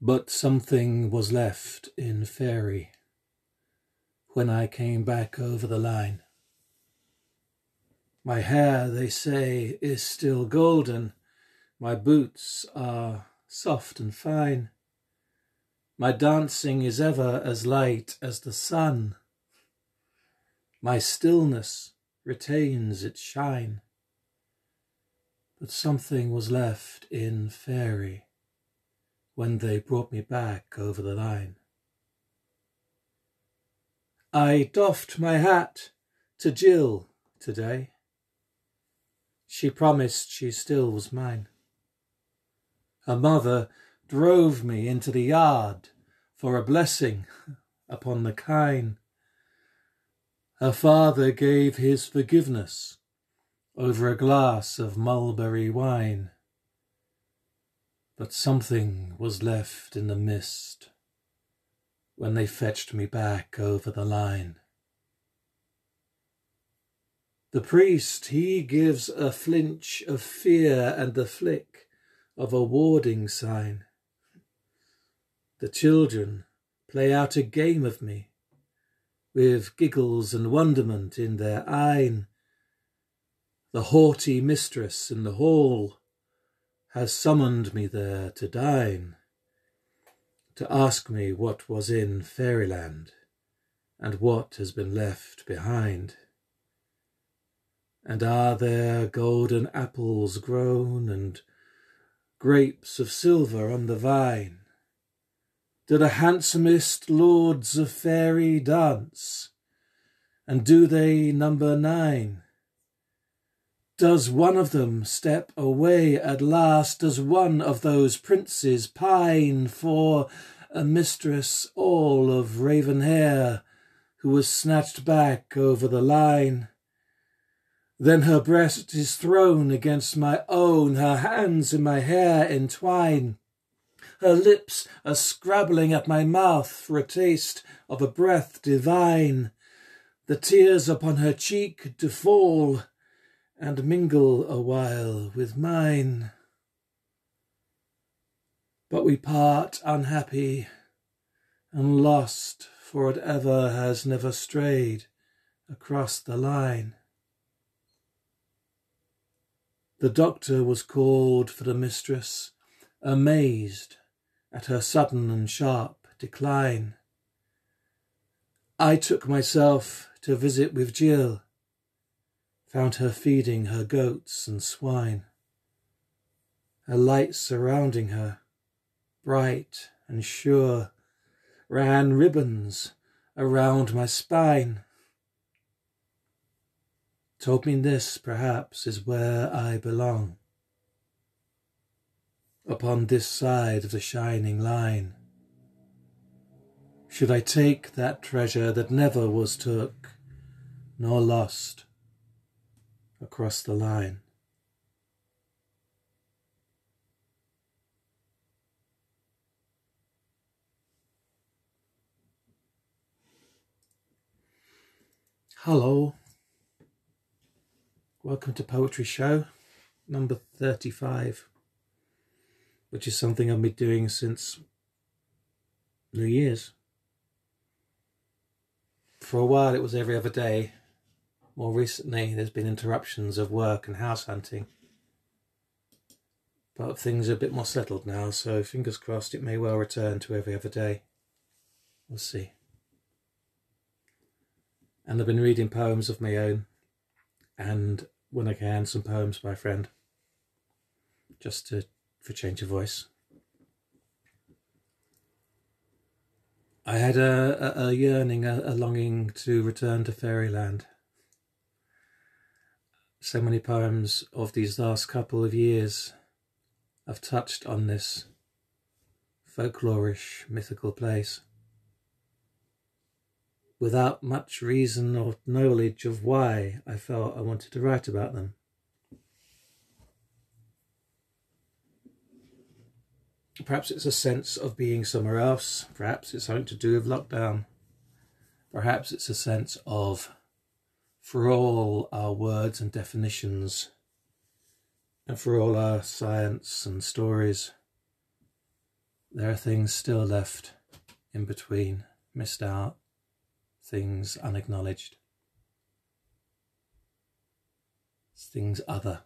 But something was left in Faerie when I came back over the line. My hair, they say, is still golden. My boots are soft and fine. My dancing is ever as light as the sun. My stillness retains its shine. But something was left in Faerie when they brought me back over the line. I doffed my hat to Jill today. She promised she still was mine. Her mother drove me into the yard for a blessing upon the kine. Her father gave his forgiveness over a glass of mulberry wine. But something was left in the mist when they fetched me back over the line. The priest, he gives a flinch of fear and the flick of a warding sign. The children play out a game of me with giggles and wonderment in their eyne. The haughty mistress in the hall has summoned me there to dine, to ask me what was in Fairyland and what has been left behind. And are there golden apples grown and grapes of silver on the vine? Do the handsomest lords of Faerie dance, and do they number 9? Does one of them step away at last? Does one of those princes pine for a mistress all of raven hair who was snatched back over the line? Then her breast is thrown against my own, her hands in my hair entwine. Her lips are scrabbling at my mouth for a taste of a breath divine. The tears upon her cheek do fall and mingle awhile with mine. But we part unhappy and lost, for it ever has never strayed across the line. The doctor was called for the mistress, amazed at her sudden and sharp decline. I took myself to visit with Jill, found her feeding her goats and swine, her lights surrounding her, bright and sure, ran ribbons around my spine. Told me this, perhaps, is where I belong, upon this side of the shining line. Should I take that treasure that never was took nor lost across the line? Hello. Welcome to Poetry Show number 35, which is something I've been doing since New Year's. For a while it was every other day. More recently there's been interruptions of work and house hunting. But things are a bit more settled now, so fingers crossed it may well return to every other day. We'll see. And I've been reading poems of my own, and when I can, some poems by a friend, just for change of voice. I had a yearning, a longing to return to Fairyland. So many poems of these last couple of years have touched on this folklorish, mythical place, without much reason or knowledge of why I felt I wanted to write about them. Perhaps it's a sense of being somewhere else. Perhaps it's something to do with lockdown. Perhaps it's a sense of, for all our words and definitions, and for all our science and stories, There are things still left in between, missed out, things unacknowledged. Things other.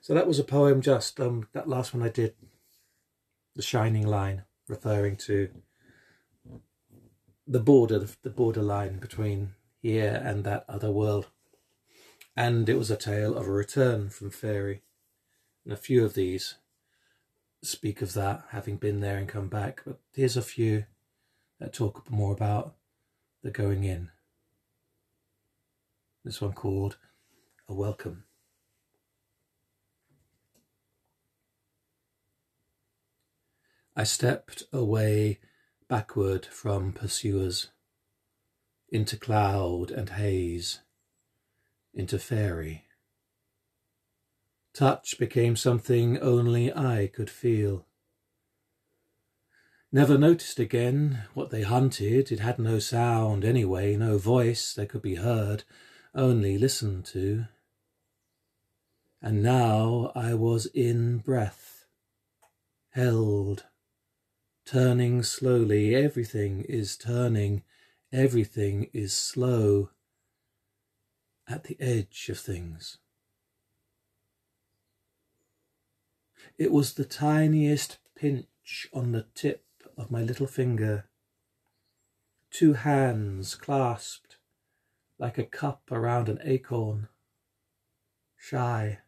So that was a poem, just that last one I did, The Shining Line, referring to the borderline between here and that other world. And it was a tale of a return from Faerie. And a few of these speak of that, having been there and come back. But here's a few that talk more about the going in. This one called A Welcome. I stepped away backward from pursuers, into cloud and haze, into Faerie. Touch became something only I could feel. Never noticed again what they hunted. It had no sound anyway, no voice that could be heard, only listened to. And now I was in breath, held, turning slowly. Everything is turning, everything is slow, at the edge of things. It was the tiniest pinch on the tip of my little finger. Two hands clasped like a cup around an acorn, shy,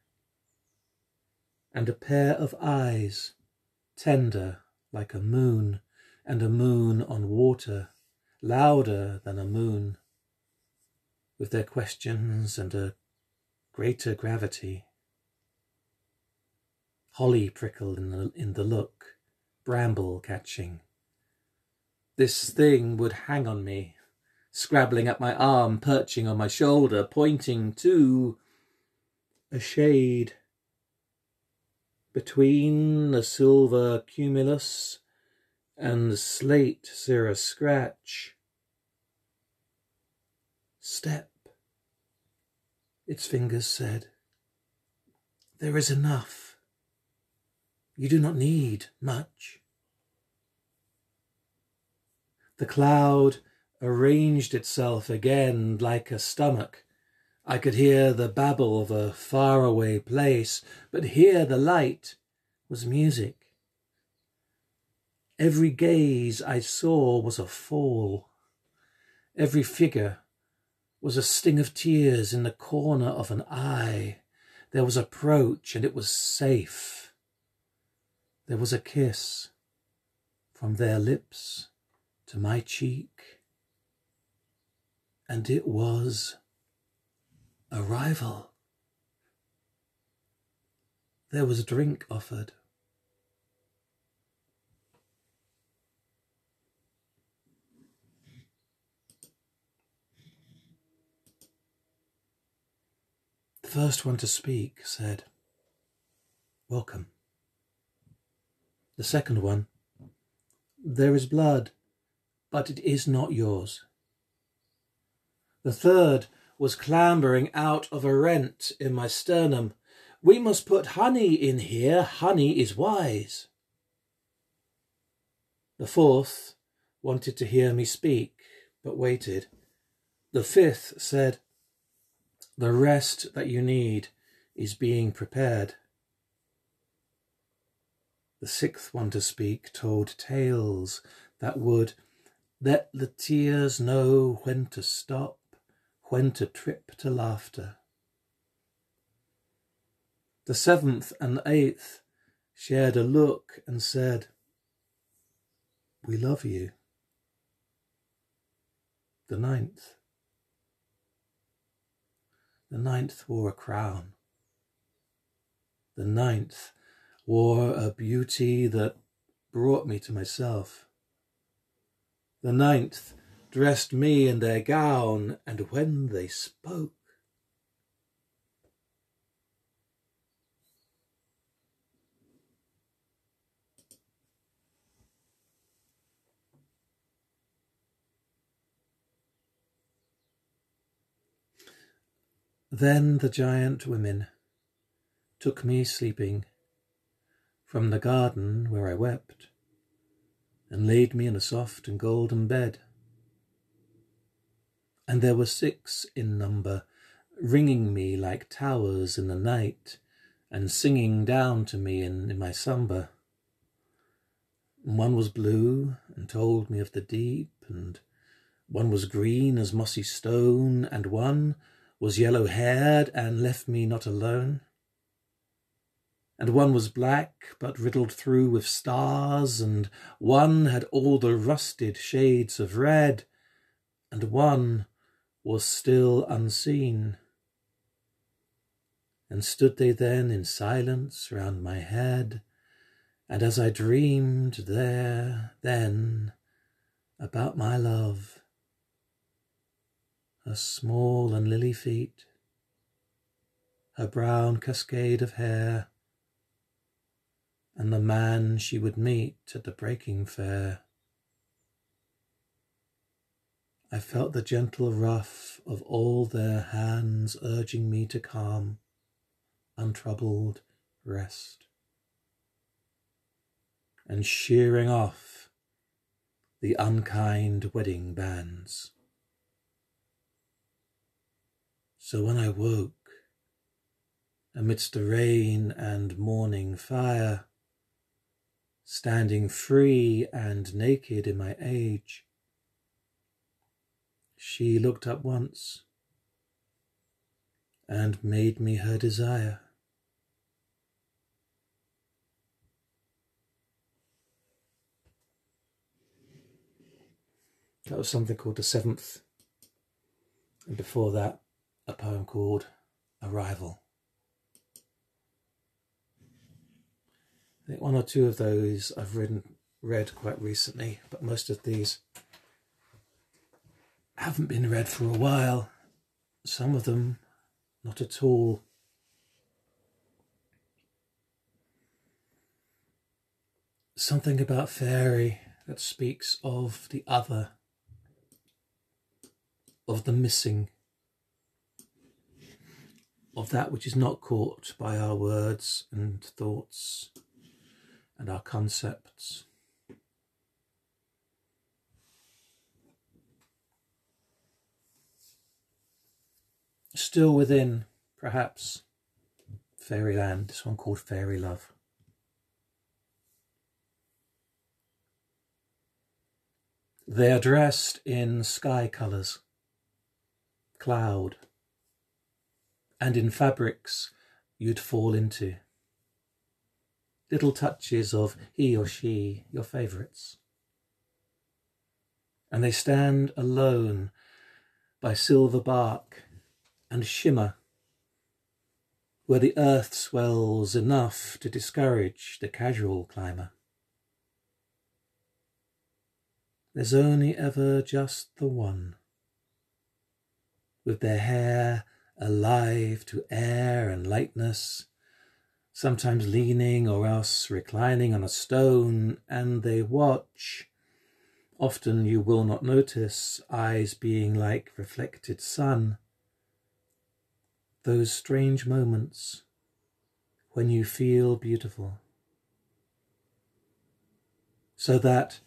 and a pair of eyes, tender like a moon, and a moon on water, louder than a moon, with their questions and a greater gravity. Holly prickled in the look, bramble catching. This thing would hang on me, scrabbling at my arm, perching on my shoulder, pointing to a shade between a silver cumulus and slate cirrus scratch. Step, its fingers said. There is enough. You do not need much. The cloud arranged itself again like a stomach. I could hear the babble of a faraway place, but here the light was music. Every gaze I saw was a fall. Every figure was a sting of tears in the corner of an eye. There was approach, and it was safe. There was a kiss from their lips to my cheek, and it was arrival. There was drink offered. The first one to speak said, "Welcome." The second one, "There is blood, but it is not yours." The third was clambering out of a rent in my sternum. "We must put honey in here. Honey is wise." The fourth wanted to hear me speak, but waited. The fifth said, "The rest that you need is being prepared." The sixth one to speak told tales that would let the tears know when to stop, when to trip to laughter. The seventh and eighth shared a look and said, "We love you." The ninth wore a crown. The ninth wore a beauty that brought me to myself. The ninth dressed me in their gown, and when they spoke, then the giant women took me sleeping, from the garden where I wept, and laid me in a soft and golden bed. And there were six in number, ringing me like towers in the night, and singing down to me in my slumber. And one was blue, and told me of the deep, and one was green as mossy stone, and one was yellow-haired, and left me not alone. And one was black, but riddled through with stars, and one had all the rusted shades of red, and one was still unseen. And stood they then in silence round my head, and as I dreamed there, then, about my love, her small and lily feet, her brown cascade of hair, and the man she would meet at the breaking fair. I felt the gentle rough of all their hands urging me to calm, untroubled rest. And shearing off the unkind wedding bands. So when I woke, amidst the rain and morning fire, standing free and naked in my age, she looked up once and made me her desire. That was something called The Seventh, and before that, a poem called Arrival. I think one or two of those I've read quite recently, but most of these haven't been read for a while, some of them not at all. Something about Faerie that speaks of the other, of the missing, of that which is not caught by our words and thoughts and our concepts. Still within, perhaps, Fairyland, this one called Faerie Love. They are dressed in sky colours, cloud, and in fabrics you'd fall into. Little touches of he or she, your favourites. And they stand alone by silver bark and shimmer, where the earth swells enough to discourage the casual climber. There's only ever just the one, with their hair alive to air and lightness, sometimes leaning or else reclining on a stone, and they watch. Often you will not notice, eyes being like reflected sun, those strange moments when you feel beautiful. So that,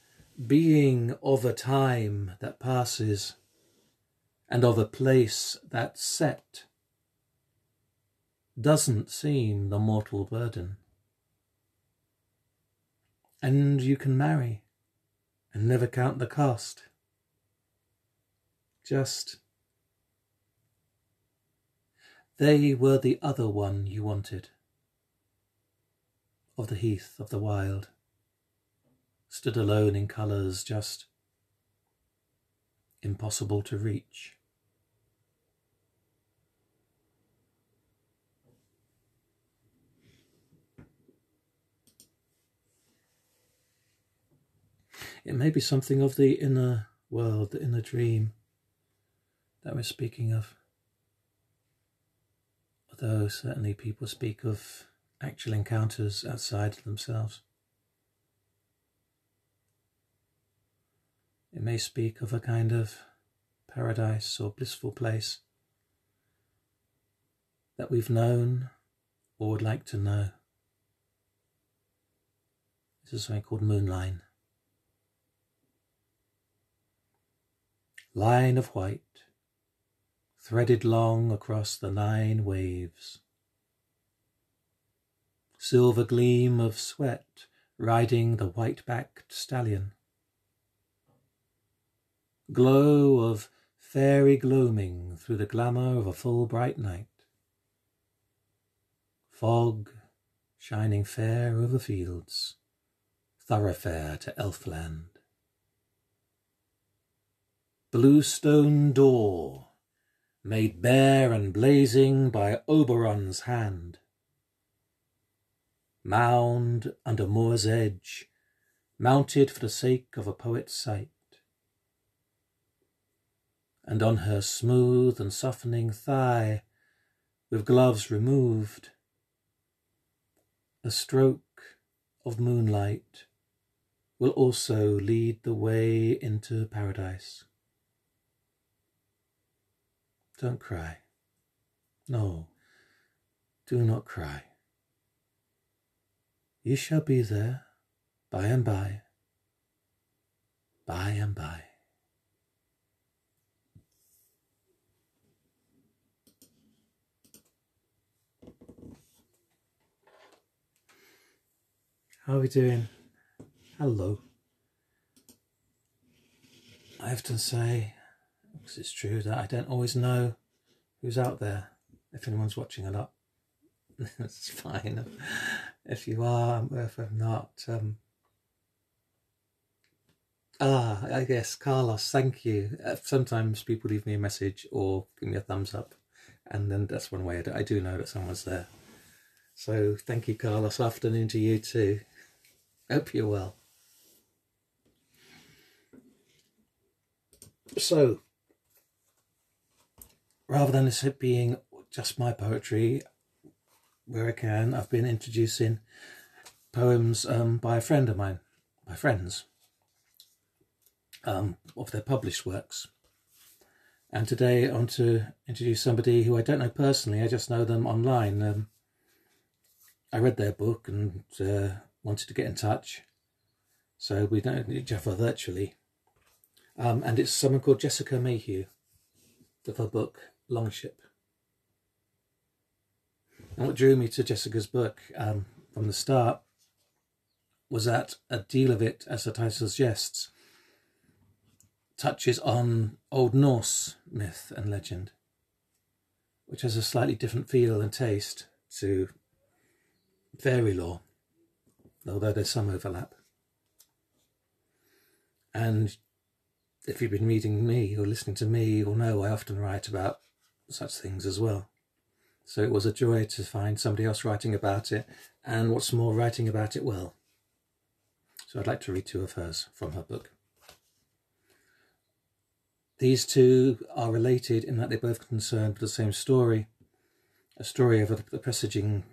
being of a time that passes, and of a place that's set, doesn't seem the mortal burden. And you can marry, and never count the cost. Just, they were the other one you wanted, of the heath, of the wild, stood alone in colours just impossible to reach. It may be something of the inner world, the inner dream that we're speaking of. Though certainly people speak of actual encounters outside themselves. It may speak of a kind of paradise or blissful place that we've known or would like to know, This is something called Moonline. Line of white, threaded long across the 9 waves. Silver gleam of sweat riding the white-backed stallion. Glow of fairy gloaming through the glamour of a full bright night. Fog shining fair over fields, thoroughfare to elfland. Blue stone door, made bare and blazing by Oberon's hand. Mound under moor's edge, mounted for the sake of a poet's sight. And on her smooth and softening thigh, with gloves removed, a stroke of moonlight will also lead the way into paradise. Don't cry. No, do not cry. You shall be there by and by, by and by. How are we doing? Hello. I often say, because it's true, that I don't always know who's out there, if anyone's watching or not. That's fine. If you are, or if I'm not. I guess, Carlos, thank you. Sometimes people leave me a message or give me a thumbs up, and then that's one way I do know that someone's there. So thank you, Carlos. Afternoon to you too. Hope you're well. So, rather than this being just my poetry, where I can, I've been introducing poems by a friend of mine, by friends, of their published works. And today I want to introduce somebody who I don't know personally, I just know them online. I read their book and wanted to get in touch, so we don't know each other virtually. And it's someone called Jessica Mayhew, with her book Longship. And what drew me to Jessica's book from the start was that a deal of it, as the title suggests, touches on Old Norse myth and legend, which has a slightly different feel and taste to fairy lore, although there's some overlap. And if you've been reading me or listening to me, you'll know I often write about such things as well. So it was a joy to find somebody else writing about it, and what's more, writing about it well. So I'd like to read 2 of hers from her book. These 2 are related in that they're both concerned with the same story, a story of the presaging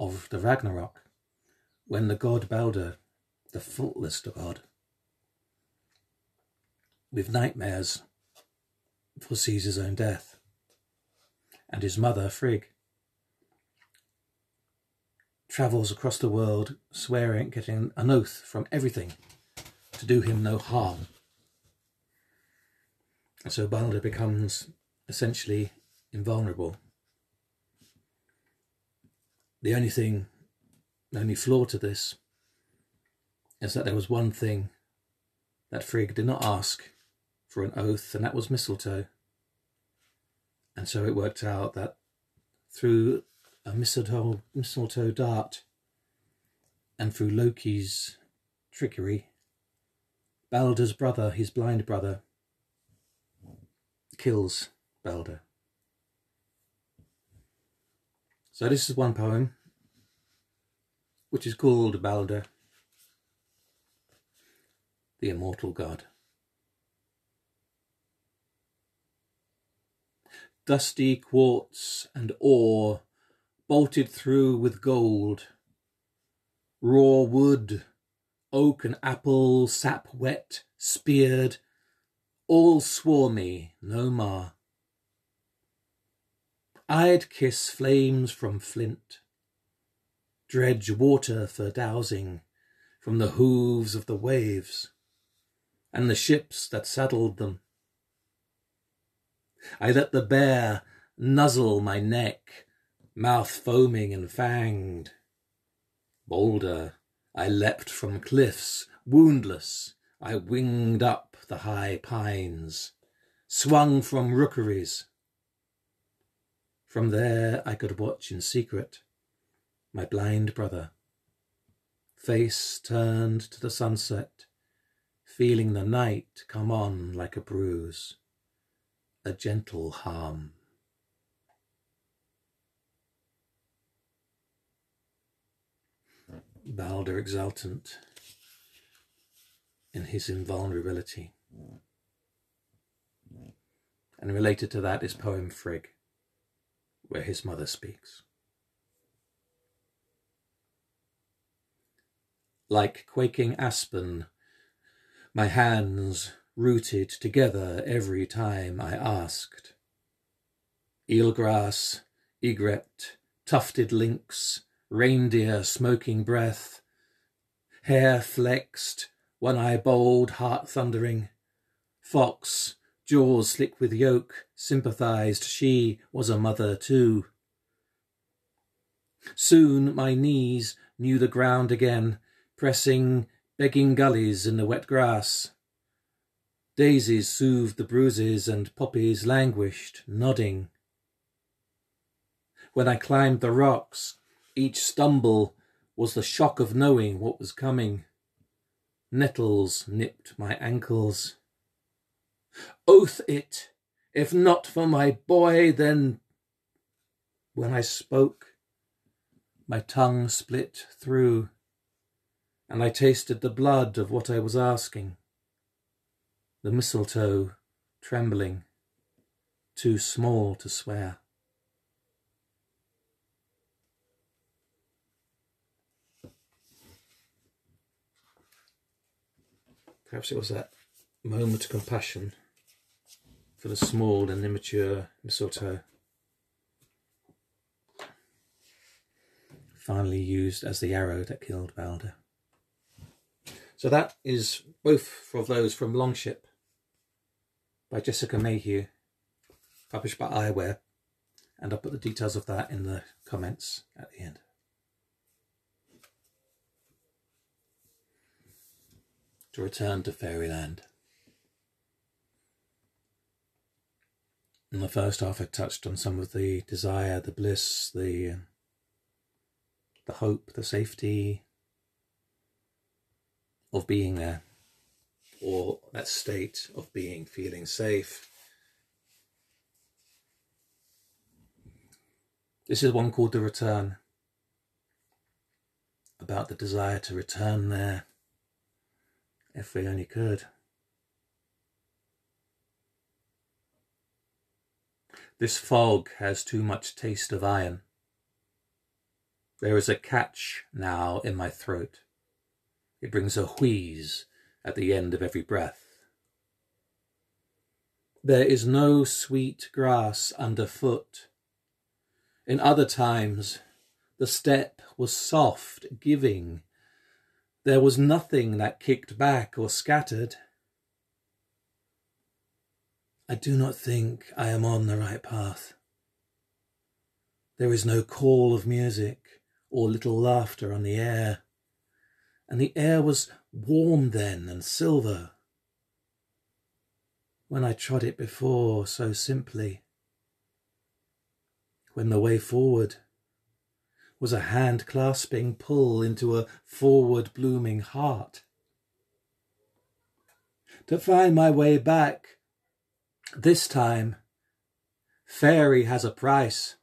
of the Ragnarok, when the god Balder, the faultless god, with nightmares, foresees his own death, and his mother, Frigg, travels across the world, swearing, getting an oath from everything to do him no harm. And so Balder becomes essentially invulnerable. The only flaw to this is that there was one thing that Frigg did not ask for an oath, and that was mistletoe. And so it worked out that through a mistletoe dart and through Loki's trickery, Balder's brother, his blind brother, kills Balder. So this is one poem, which is called Balder, the immortal god. Dusty quartz and ore, bolted through with gold. Raw wood, oak and apple, sap wet, speared, all swore me no mar. I'd kiss flames from flint, dredge water for dowsing, from the hooves of the waves and the ships that saddled them. I let the bear nuzzle my neck, mouth foaming and fanged. Bolder, I leapt from cliffs, woundless, I winged up the high pines, swung from rookeries. From there I could watch in secret my blind brother, face turned to the sunset, feeling the night come on like a bruise, a gentle harm. Balder exultant in his invulnerability. And related to that is poem Frigg, where his mother speaks. Like quaking aspen, my hands rooted together every time I asked. Eelgrass, egret, tufted lynx, reindeer smoking breath, hair flexed, one eye bold, heart thundering, fox, jaws slick with yolk, sympathized, she was a mother too. Soon my knees knew the ground again, pressing, begging gullies in the wet grass. Daisies soothed the bruises and poppies languished, nodding. When I climbed the rocks, each stumble was the shock of knowing what was coming. Nettles nipped my ankles. Oath it, if not for my boy, then... When I spoke, my tongue split through, and I tasted the blood of what I was asking. The mistletoe trembling, too small to swear. Perhaps it was that moment of compassion for the small and immature mistletoe, finally used as the arrow that killed Balder. So that is both of those from Longship by Jessica Mayhew, published by Eyewear, and I'll put the details of that in the comments at the end. To return to Fairyland. In the first half I touched on some of the desire, the bliss, the hope, the safety of being there, or that state of being, feeling safe. This is one called The Return, about the desire to return there, if we only could. This fog has too much taste of iron. There is a catch now in my throat. It brings a wheeze at the end of every breath. There is no sweet grass underfoot. In other times, the step was soft, giving. There was nothing that kicked back or scattered. I do not think I am on the right path. There is no call of music or little laughter on the air, and the air was warm then and silver, when I trod it before so simply, when the way forward was a hand-clasping pull into a forward-blooming heart. To find my way back, this time, Faerie has a price.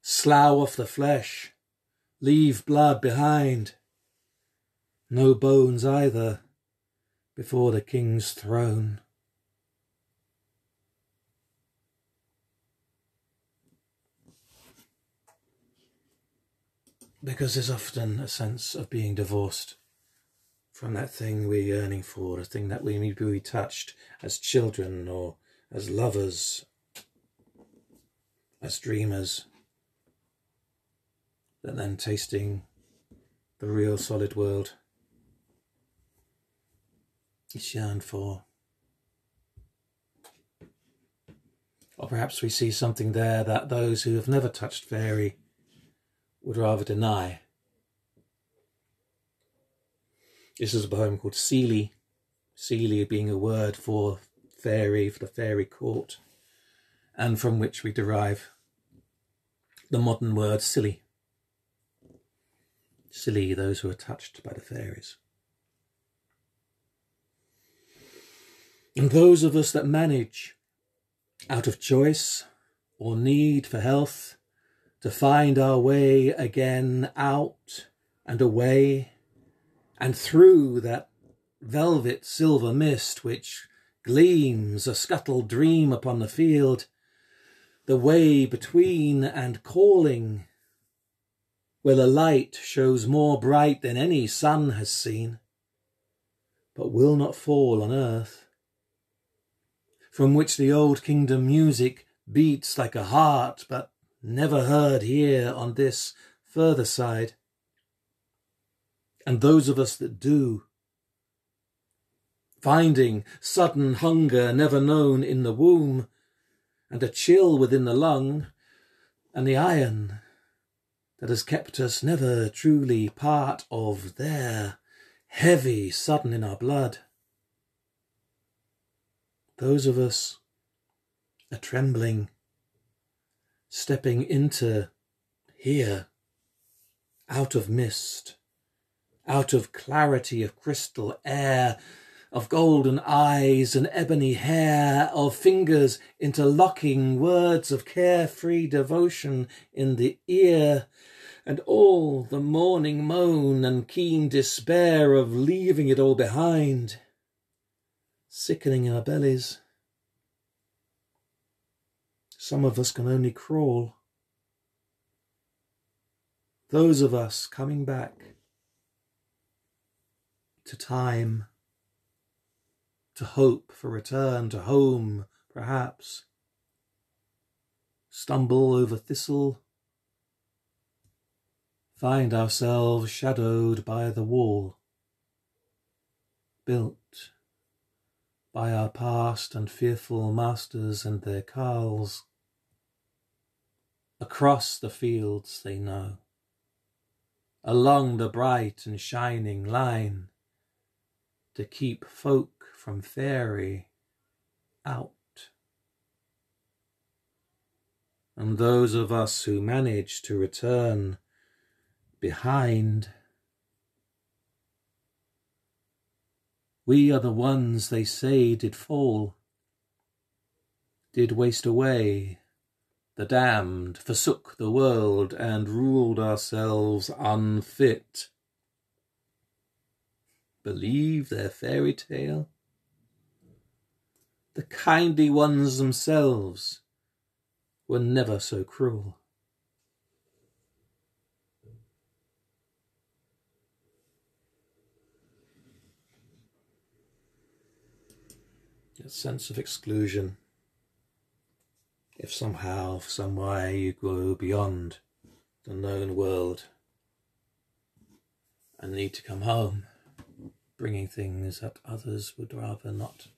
Slough off the flesh, leave blood behind. No bones either, before the king's throne. Because there's often a sense of being divorced from that thing we're yearning for, the thing that we maybe touched as children or as lovers, as dreamers, that then tasting the real solid world is yearned for. Or perhaps we see something there that those who have never touched Faerie would rather deny. This is a poem called Seelie, Seelie being a word for Faerie, for the Faerie court, and from which we derive the modern word silly. Silly, those who are touched by the fairies. And those of us that manage, out of choice or need for health, to find our way again out and away and through that velvet silver mist which gleams a scuttled dream upon the field, the way between and calling, where the light shows more bright than any sun has seen, but will not fall on earth, from which the old kingdom music beats like a heart, but never heard here on this further side. And those of us that do, finding sudden hunger never known in the womb, and a chill within the lung, and the iron that has kept us never truly part of their heavy sudden in our blood. Those of us are trembling, stepping into here, out of mist, out of clarity of crystal air, of golden eyes and ebony hair, of fingers interlocking, words of carefree devotion in the ear, and all the mourning moan and keen despair of leaving it all behind, sickening our bellies. Some of us can only crawl. Those of us coming back to time, to hope for return to home, perhaps, stumble over thistle, find ourselves shadowed by the wall, built by our past and fearful masters and their carls. Across the fields they know, along the bright and shining line, to keep folk from Faerie out. And those of us who manage to return behind, we are the ones they say did fall, did waste away, the damned forsook the world and ruled ourselves unfit. Believe their fairy tale? The kindly ones themselves were never so cruel. That sense of exclusion, if somehow, some way you go beyond the known world and need to come home, bringing things that others would rather not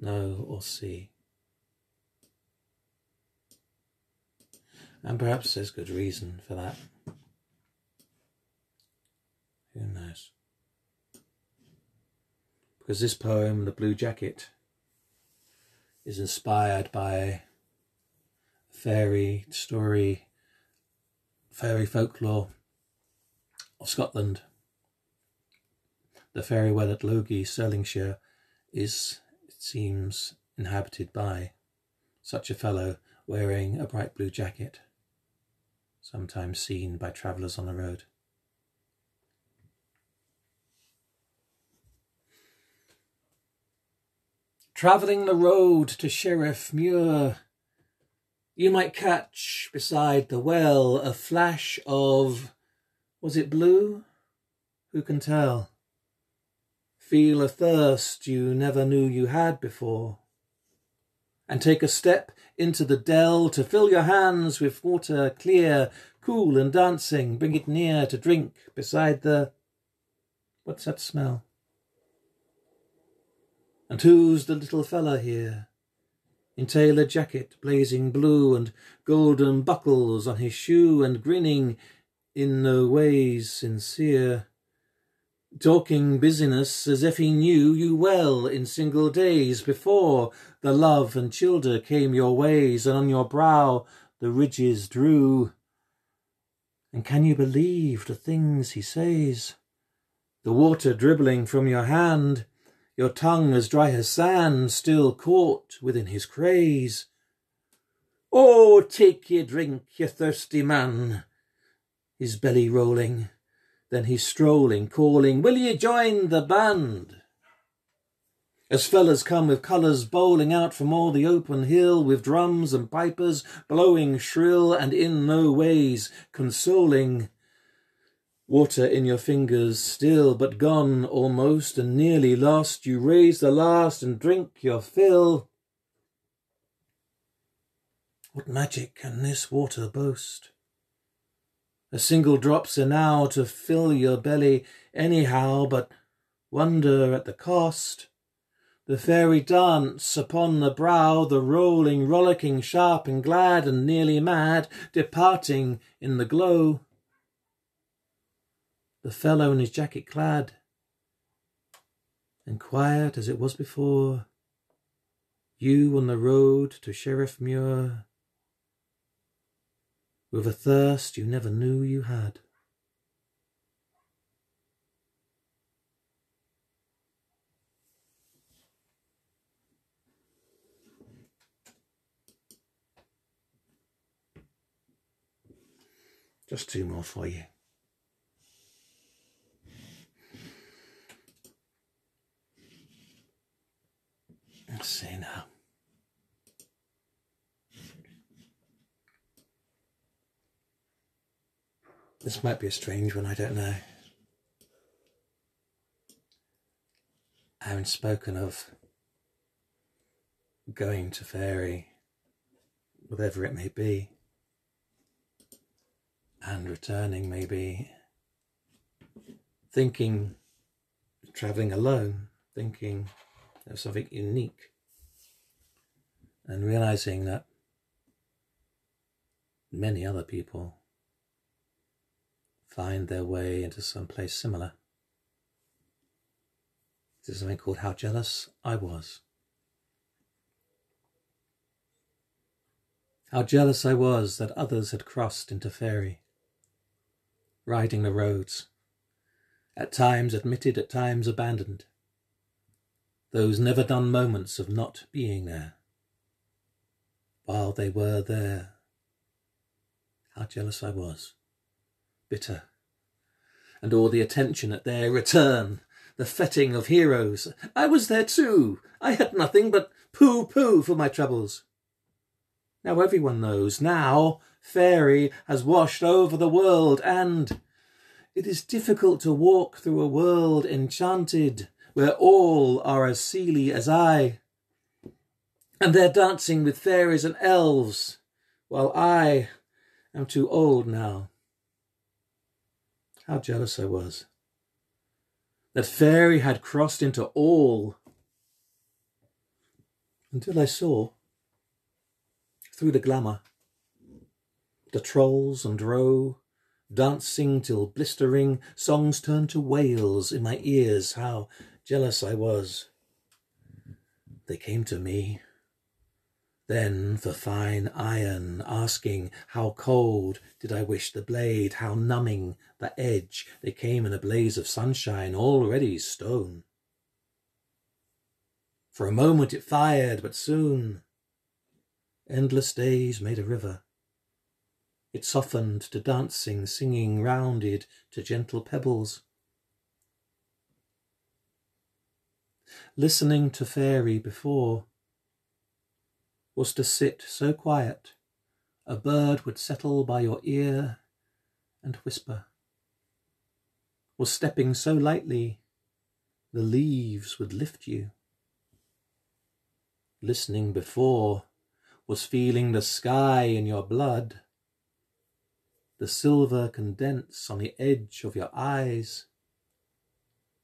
know or see. And perhaps there's good reason for that. Who knows? Because this poem, The Blue Jacket, is inspired by a fairy story, fairy folklore of Scotland. The fairy well at Logie, Stirlingshire, is, it seems, inhabited by such a fellow wearing a bright blue jacket, sometimes seen by travellers on the road. Travelling the road to Sheriffmuir, you might catch beside the well a flash of, was it blue? Who can tell? Feel a thirst you never knew you had before. and take a step into the dell to fill your hands with water clear, cool and dancing, bring it near to drink beside the... What's that smell? And who's the little fella here? In tailor jacket, blazing blue, and golden buckles on his shoe, and grinning, in no ways sincere, talking business as if he knew you well in single days before the love and childer came your ways, and on your brow the ridges drew. And can you believe the things he says? The water dribbling from your hand, your tongue as dry as sand, still caught within his craze. Oh, take your drink, you thirsty man, his belly rolling. Then he's strolling, calling, will ye join the band? As fellas come with colours bowling out from all the open hill, with drums and pipers blowing shrill and in no ways consoling. Water in your fingers still, but gone almost and nearly lost, you raise the last and drink your fill. What magic can this water boast? A single drop's enow to fill your belly anyhow, but wonder at the cost. The fairy dance upon the brow, the rolling, rollicking, sharp and glad and nearly mad, departing in the glow. The fellow in his jacket clad, and quiet as it was before, you on the road to Sheriffmuir, with a thirst you never knew you had. Just two more for you. Let's see now. This might be a strange one, I don't know. I haven't spoken of going to Faerie, whatever it may be, and returning maybe, thinking, travelling alone, thinking of something unique, and realising that many other people find their way into some place similar. This is something called How Jealous I Was. How jealous I was that others had crossed into Faerie, riding the roads, at times admitted, at times abandoned, those never-done moments of not being there, while they were there. How jealous I was. Bitter, and all the attention at their return, the fêting of heroes. I was there too. I had nothing but poo-poo for my troubles. Now everyone knows. Now Faerie has washed over the world, and it is difficult to walk through a world enchanted where all are as seely as I, and they're dancing with fairies and elves, while I am too old now. How jealous I was that Faerie had crossed into all, until I saw, through the glamour, the trolls and roe, dancing till blistering, songs turned to wails in my ears. How jealous I was. They came to me, then for fine iron, asking how cold did I wish the blade, how numbing the edge. They came in a blaze of sunshine, already stone. For a moment it fired, but soon endless days made a river. It softened to dancing, singing, rounded to gentle pebbles. Listening to Faerie before was to sit so quiet, a bird would settle by your ear and whisper. Or stepping so lightly, the leaves would lift you. listening before, was feeling the sky in your blood, the silver condense on the edge of your eyes,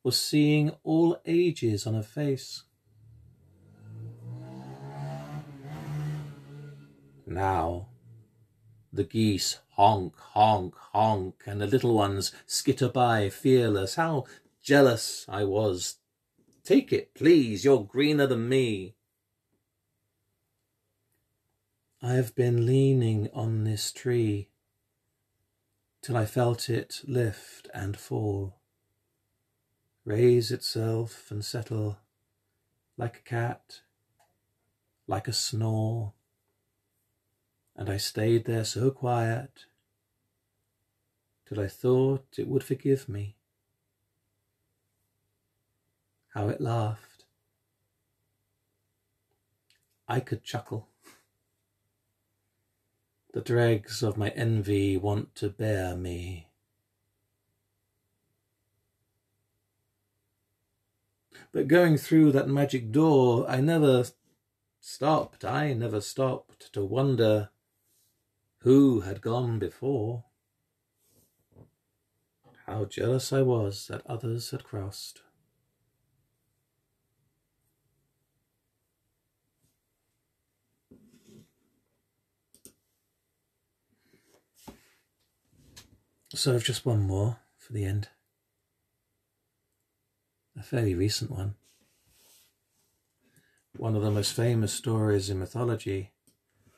was seeing all ages on her face. Now, the geese honk, honk, honk, and the little ones skitter by fearless. How jealous I was. Take it, please, you're greener than me. I have been leaning on this tree till I felt it lift and fall, raise itself and settle like a cat, like a snore. And I stayed there so quiet till I thought it would forgive me. How it laughed. I could chuckle. The dregs of my envy want to bear me. But going through that magic door, I never stopped to wonder who had gone before. How jealous I was that others had crossed. So I've just one more for the end. A fairly recent one. One of the most famous stories in mythology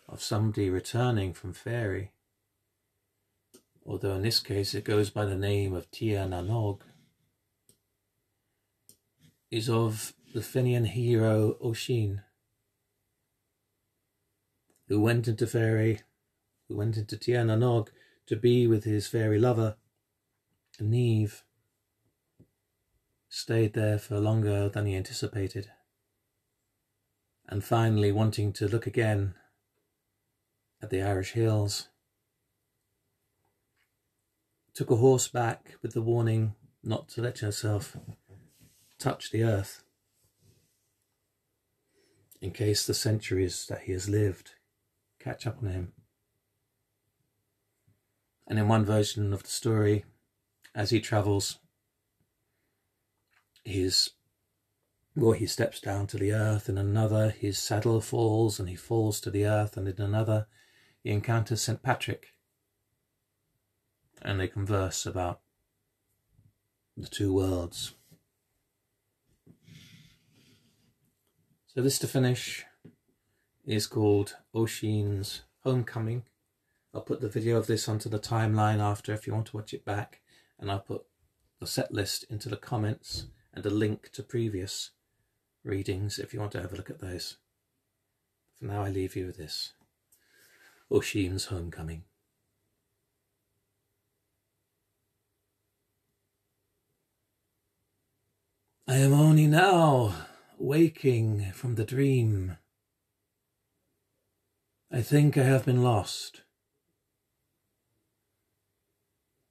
of somebody returning from Faerie, although in this case it goes by the name of Tír na nÓg, is of the Fenian hero Oisín, who went into Faerie, who went into Tír na nÓg to be with his fairy lover, Niamh, stayed there for longer than he anticipated, and finally wanting to look again at the Irish hills, took a horse back with the warning not to let herself touch the earth in case the centuries that he has lived catch up on him. And in one version of the story, as he travels, he steps down to the earth. In another, his saddle falls and he falls to the earth. And in another, he encounters St. Patrick, and they converse about the two worlds. So this, to finish, is called Oisín's Homecoming. I'll put the video of this onto the timeline after if you want to watch it back, and I'll put the set list into the comments and a link to previous readings if you want to have a look at those. For now, I leave you with this. Oisín's Homecoming. I am only now waking from the dream. I think I have been lost.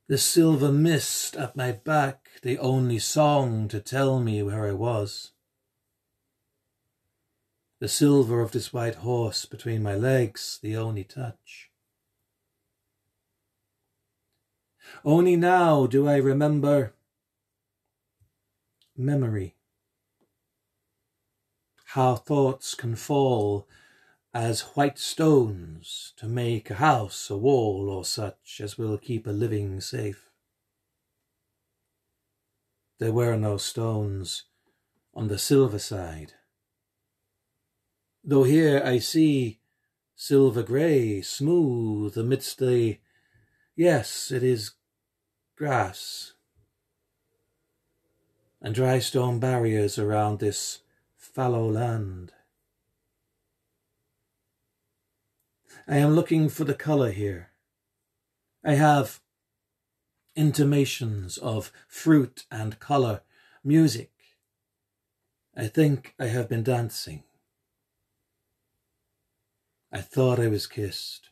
The silver mist at my back, the only song to tell me where I was. The silver of this white horse between my legs, the only touch. Only now do I remember memory, how thoughts can fall as white stones to make a house, a wall, or such as will keep a living safe. There were no stones on the silver side, though here I see silver grey, smooth amidst the, yes, it is grass, and dry stone barriers around this fallow land. I am looking for the colour here. I have intimations of fruit and colour, music. I think I have been dancing. I thought I was kissed.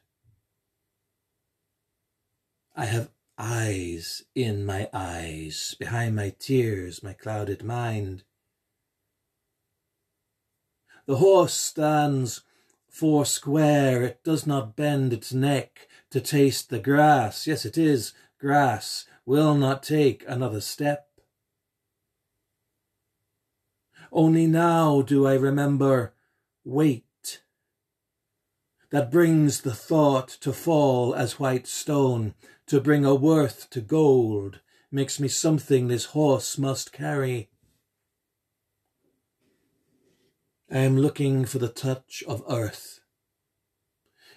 I have eyes in my eyes, behind my tears, my clouded mind. The horse stands four square, it does not bend its neck to taste the grass. Yes, it is grass, will not take another step. Only now do I remember weight that brings the thought to fall as white stone, to bring a worth to gold, makes me something this horse must carry. I am looking for the touch of earth,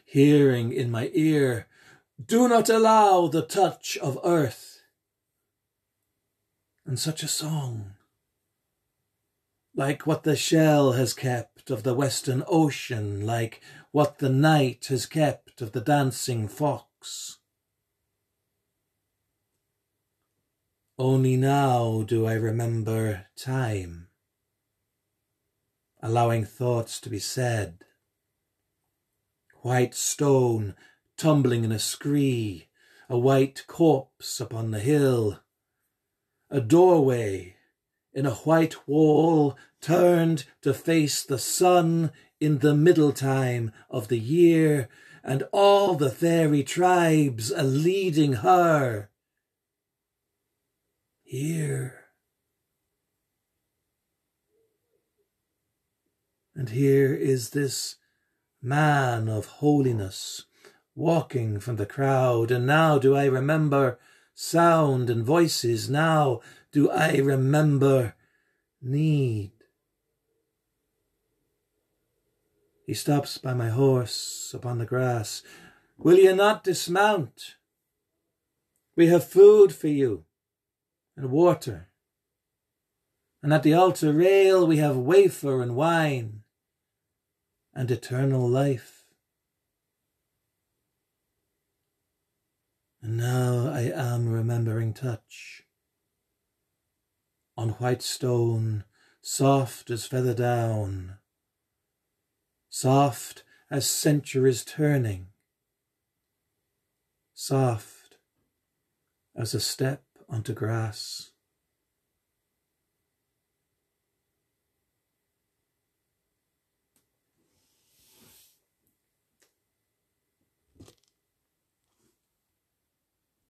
hearing in my ear, do not allow the touch of earth. And such a song, like what the shell has kept of the western ocean, like what the night has kept of the dancing fox. Only now do I remember time, allowing thoughts to be said. White stone tumbling in a scree, a white corpse upon the hill, a doorway in a white wall turned to face the sun in the middle time of the year, and all the fairy tribes a leading her. Here. And here is this man of holiness walking from the crowd. And now do I remember sound and voices. Now do I remember need. He stops by my horse upon the grass. Will you not dismount? We have food for you and water. And at the altar rail we have wafer and wine and eternal life. And now I am remembering touch. On white stone, soft as feather down, soft as centuries turning, soft as a step onto grass.